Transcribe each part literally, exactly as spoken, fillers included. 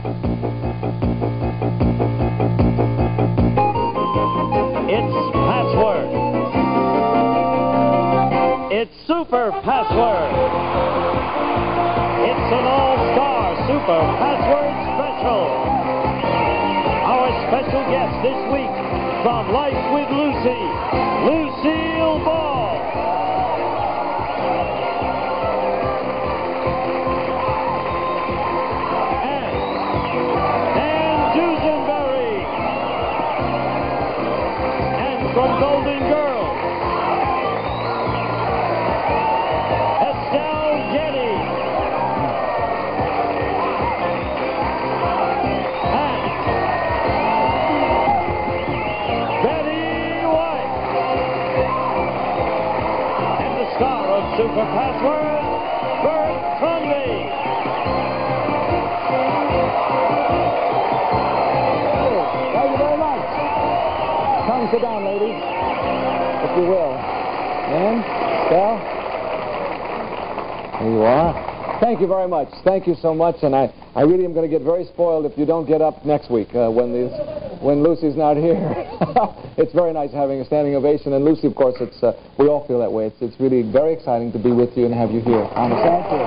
It's Password. It's Super Password. It's an all-star Super Password special. Our special guest this week from Life with Lucy, Lucille Ball. From Golden Girls, Estelle Getty, and Betty White, and the star of Super Password, Bert Conley. Thank you very much. Come sit down, ladies, if you will. And, well, there you are. Thank you very much. Thank you so much. And I, I really am going to get very spoiled if you don't get up next week uh, when, these, when Lucy's not here. It's very nice having a standing ovation. And Lucy, of course, it's, uh, we all feel that way. It's, it's really very exciting to be with you and have you here. Honestly. Thank you.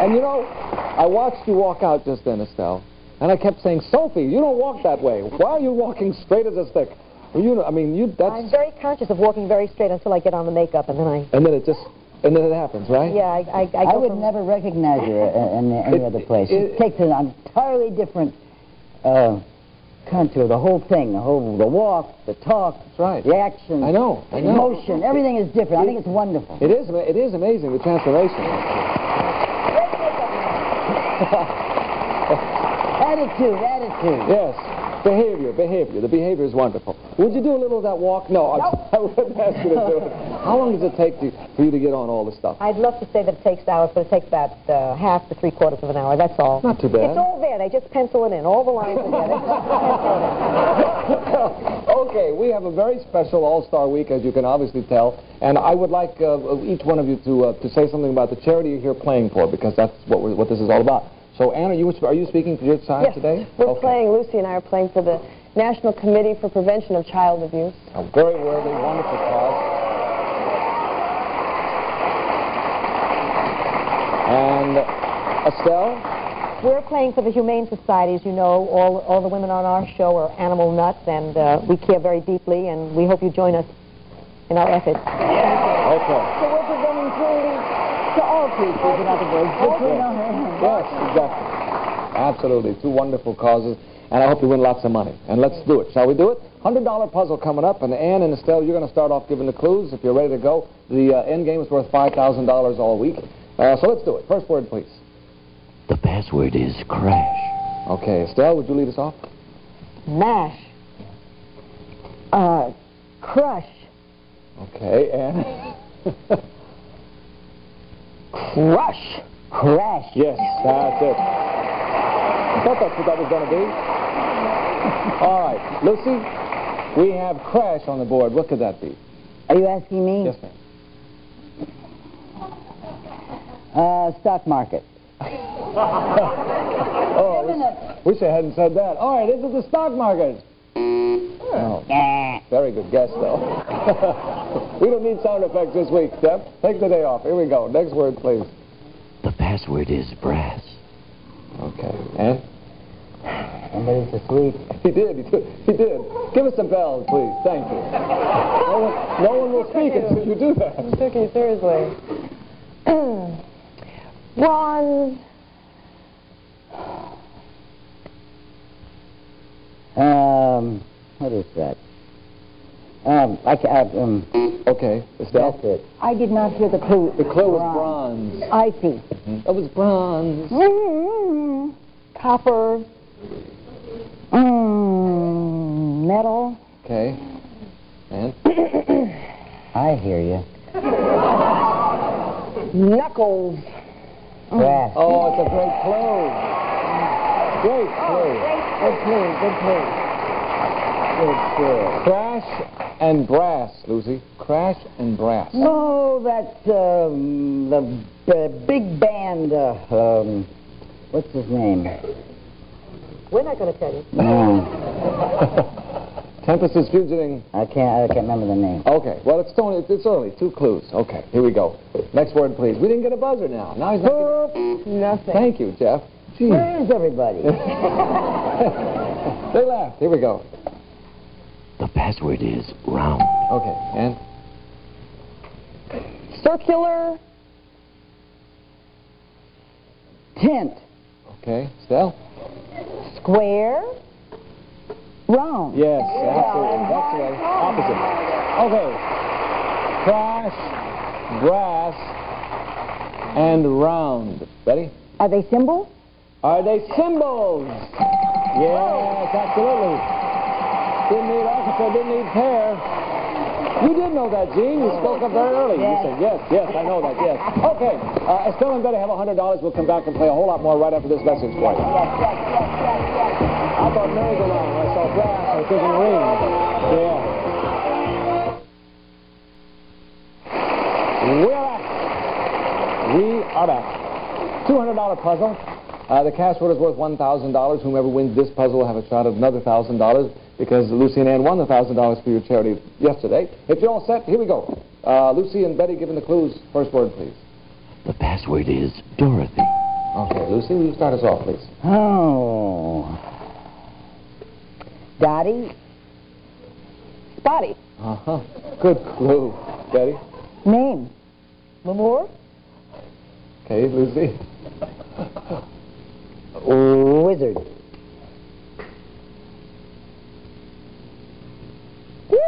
And you know, I watched you walk out just then, Estelle, and I kept saying, Sophie, you don't walk that way. Why are you walking straight as a stick? Well, you know, I mean, you, that's... I'm very conscious of walking very straight until I get on the makeup, and then I... And then it just... And then it happens, right? Yeah, I... I, I, I would from... never recognize you in, in any it, other place. It, it takes an entirely different uh, contour, the whole thing, the whole... The walk, the talk, that's right. The action, I know, I know. Emotion, everything is different. It, I think it's wonderful. It is, it is amazing, the transformation. Attitude, attitude. Yes. Behavior, behavior. The behavior is wonderful. Would you do a little of that walk? No, nope. I wouldn't ask you to do it. How long does it take to, for you to get on all the stuff? I'd love to say that it takes hours, but it takes about uh, half to three quarters of an hour. That's all. Not too bad. It's all there. They just pencil it in. All the lines are there. They just pencil it in. Okay, we have a very special All-Star Week, as you can obviously tell. And I would like uh, each one of you to uh, to say something about the charity you're here playing for, because that's what we're, what this is all about. So, Anne, are you, are you speaking for your side yes. today? We're okay. playing, Lucy and I are playing for the National Committee for Prevention of Child Abuse. A very worthy, wonderful cause. And Estelle? We're playing for the Humane Society. As you know, all, all the women on our show are animal nuts, and uh, we care very deeply, and we hope you join us in our efforts. Yeah. Okay. So we're presenting clearly... To all people, in other words. Yes, exactly. Absolutely. Two wonderful causes. And I hope you win lots of money. And let's do it. Shall we do it? one hundred dollar puzzle coming up. And Anne and Estelle, you're going to start off giving the clues. If you're ready to go, the uh, end game is worth five thousand dollars all week. Uh, so let's do it. First word, please. The password is crash. Okay. Estelle, would you lead us off? Mash. Uh, crush. Okay. Anne? Crush. Crash. Yes, that's it. I thought that's what that was going to be. All right. Lucy, we have crash on the board. What could that be? Are you asking me? Yes, ma'am. Uh, stock market. Oh, I wish, wish I hadn't said that. All right, this is the stock market. Oh. Yeah. Very good guess, though. We don't need sound effects this week, Steph. Take the day off. Here we go. Next word, please. The password is brass. Okay. And? Somebody's asleep. He did. He did. He did. Give us some bells, please. Thank you. No one, no one will speak until you do that. I'm took you seriously. One. Um... What is that? Um, I can't, um... Okay, Estelle? That's it. I did not hear the clue. The clue was bronze. I see. It was bronze. Mm-hmm. Copper. Mm, metal. Okay. And? I hear you. Knuckles. Brass. Oh, it's a great clue. Great clue. Oh, great clue. Good clue. Good clue. Crash and brass, Lucy. Crash and brass. Oh, that's um, the uh, big band. Uh, um, what's his name? We're not going to tell you. No. Tempest is fugiting. I can't. I can't remember the name. Okay. Well, it's only it's early. Two clues. Okay. Here we go. Next word, please. We didn't get a buzzer now. Now he's not. Getting... Nothing. Thank you, Jeff. Jeez. Where is everybody? They laughed. Here we go. The password is round. Okay, and? Circular. Tent. Okay, Estelle? Square. Round. Yes, yeah. Absolutely. That's the way. Opposite. Okay. Crash, grass, and round. Betty? Are they symbols? Are they symbols? Yes, absolutely. Didn't need officer, didn't need pair. You did know that, Gene. You spoke up very early. Yes. You said, yes, yes, I know that, yes. Okay, uh, Estelle and Betty have one hundred dollars. We'll come back and play a whole lot more right after this message for you. Yes, yes, yes, yes, yes. I thought merry-go-round. I saw glass. I was thinking ring. Yeah. We're back. We are back. two hundred dollar puzzle. Uh, the cash word is worth one thousand dollars. Whomever wins this puzzle will have a shot at another one thousand dollars. Because Lucy and Ann won the one thousand dollars for your charity yesterday. If you're all set, here we go. Uh, Lucy and Betty, given the clues, first word, please. The password is Dorothy. Okay, Lucy, will you start us off, please? Oh. Dottie. Spotty. Uh-huh. Good clue, Betty. Name. L'amour. Okay, Lucy. Wizard.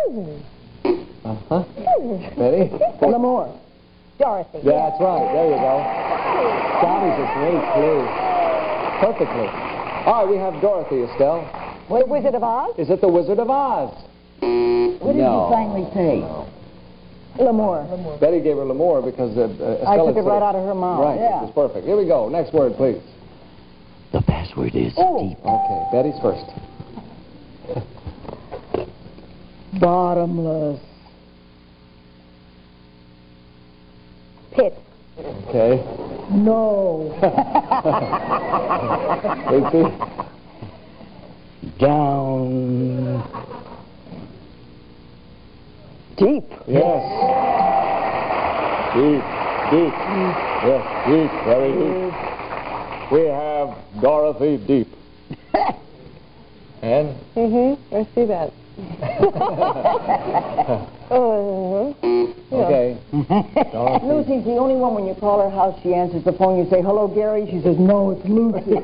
Uh-huh. Ready? L'amour. Dorothy. Yeah, that's right. There you go. Dorothy's a great clue. Perfectly. All right, we have Dorothy, Estelle. What, the Wizard of Oz? Is it the Wizard of Oz? What did no. you finally say? No. L'amour. Betty gave her L'amour because uh, Estelle I took it right out of her mouth. Right, yeah. It's perfect. Here we go. Next word, please. The password is oh. deep. Okay, Betty's first. Bottomless pit. Okay. No. Down. Deep. Yes. Deep. Deep. Yes. Deep. Very deep. We have Dorothy Deep. And? Mm-hmm. I see that. Oh, yeah. Okay. Lucy's the only one when you call her house, she answers the phone, you say, hello, Gary. She says, no, it's Lucy.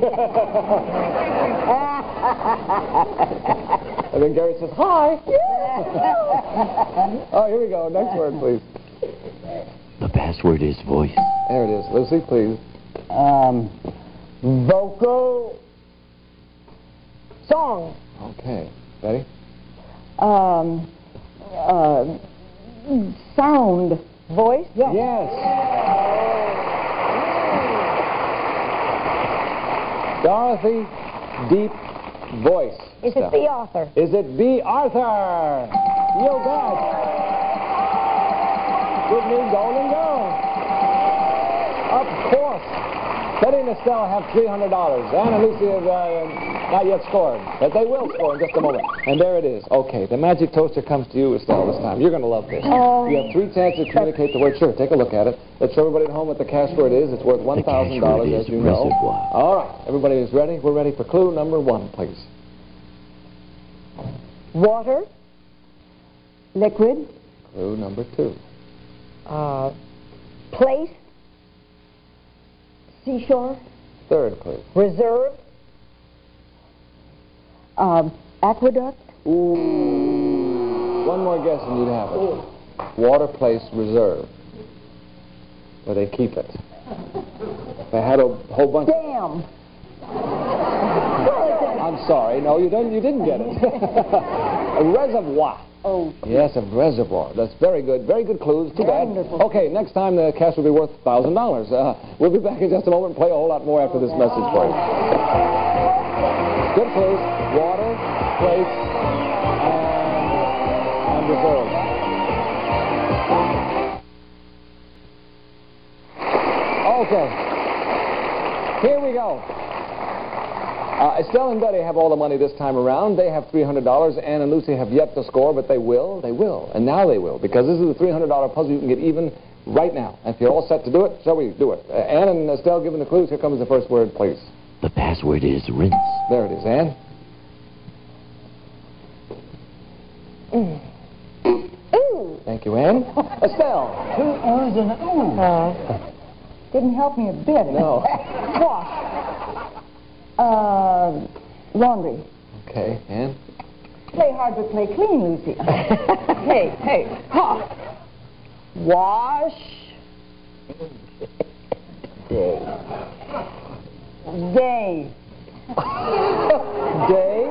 And then Gary says, hi. Oh, here we go. Next word, please. The password is voice. There it is. Lucy, please. Um, vocal song. Okay. Ready? Um, uh, sound, voice, yeah. Yes. Yeah. Dorothy, deep voice. Is it B. Arthur? Is it B. Arthur? You got it. Good news, Golden Girls. Of course. Betty and Estelle have three hundred dollars. Anna Lucy is, uh, not yet scored, but they will score in just a moment. And there it is. Okay, the magic toaster comes to you, Estelle, this time. You're going to love this. Oh. You have three chances to communicate the word. Sure, take a look at it. Let's show everybody at home what the cash word is. It's worth one thousand dollars, as you know. All right, everybody is ready. We're ready for clue number one, please. Water. Liquid. Clue number two. Uh, place. Seashore. Third clue. Reserve. Um, aqueduct. Ooh. One more guess and you'd have it. Ooh. Water place reserve. Where they keep it. They had a whole bunch. Damn. I'm sorry. No, you don't. You didn't get it. A reservoir. Oh. Yes, a reservoir. That's very good. Very good clues. Too bad. Wonderful. Okay, next time the cash will be worth one thousand dollars. Uh, we'll be back in just a moment and play a whole lot more after this oh, message for you. Good clues. Water, place, and, and in the world. Okay. Here we go. Uh, Estelle and Betty have all the money this time around. They have three hundred dollars. Anne and Lucy have yet to score, but they will. They will. And now they will, because this is a three hundred dollar puzzle you can get even right now. If you're all set to do it, shall we do it? Uh, Anne and Estelle given the clues. Here comes the first word, please. The password is rinse. There it is, Anne. Mm. Ooh. Thank you, Anne. Estelle. Two O's and an ooh. Uh, didn't help me a bit. No. Wash. Uh, laundry. Okay, Anne. Play hard but play clean, Lucy. Hey, hey. Ha. Wash. Day. Day. Day.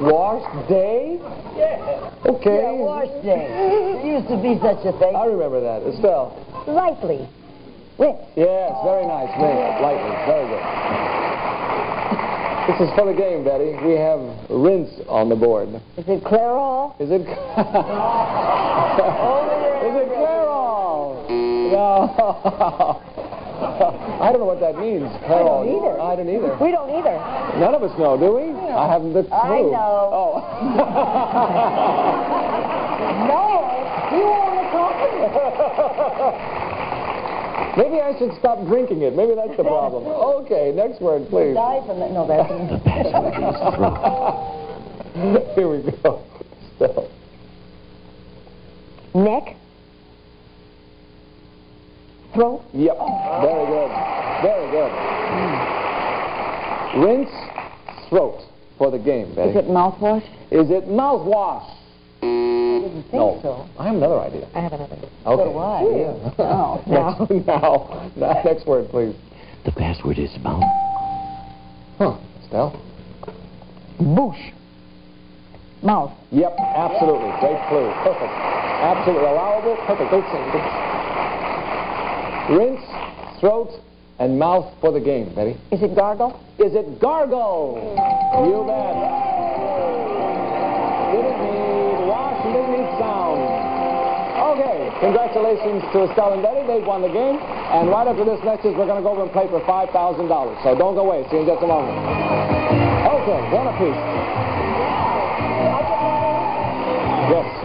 Wash day. Okay. Yeah, wash day. There used to be such a thing. I remember that. Estelle. Lightly. Rinse. Yes, very nice. Rinse. Lightly. Very good. This is for the game, Betty. We have rinse on the board. Is it Clairol? Is it... Is it Clairol? No. I don't know what that means. Clairol. I don't either. I don't either. We don't either. None of us know, do we? No. I haven't the clue. I know. Oh. No, you want to talk to me. Maybe I should stop drinking it. Maybe that's the problem. Okay, next word, please. Die from the, no, that's the password is throat. Here we go. So. Neck. Throat. Yep. Oh. Very good. Very good. Mm. Rinse throat for the game, Betty. Is it mouthwash? Is it mouthwash? I didn't think no. so. I have another idea. I have another idea. Okay. So do I. Yeah. No. Now. Now. Now. Next word, please. The password is mouth. Huh. Estelle? Boosh. Mouth. Yep. Absolutely. Great clue. Perfect. Absolutely allowable. Perfect. Great sentence. Rinse, throat, and mouth for the game, Betty. Is it gargle? Is it gargle? You bet. Didn't need wash, didn't need sound. Okay, congratulations to Estelle and Betty. They've won the game. And right after this next is we're going to go over and play for five thousand dollars. So don't go away. See you in just a moment. Okay, one apiece. Yes.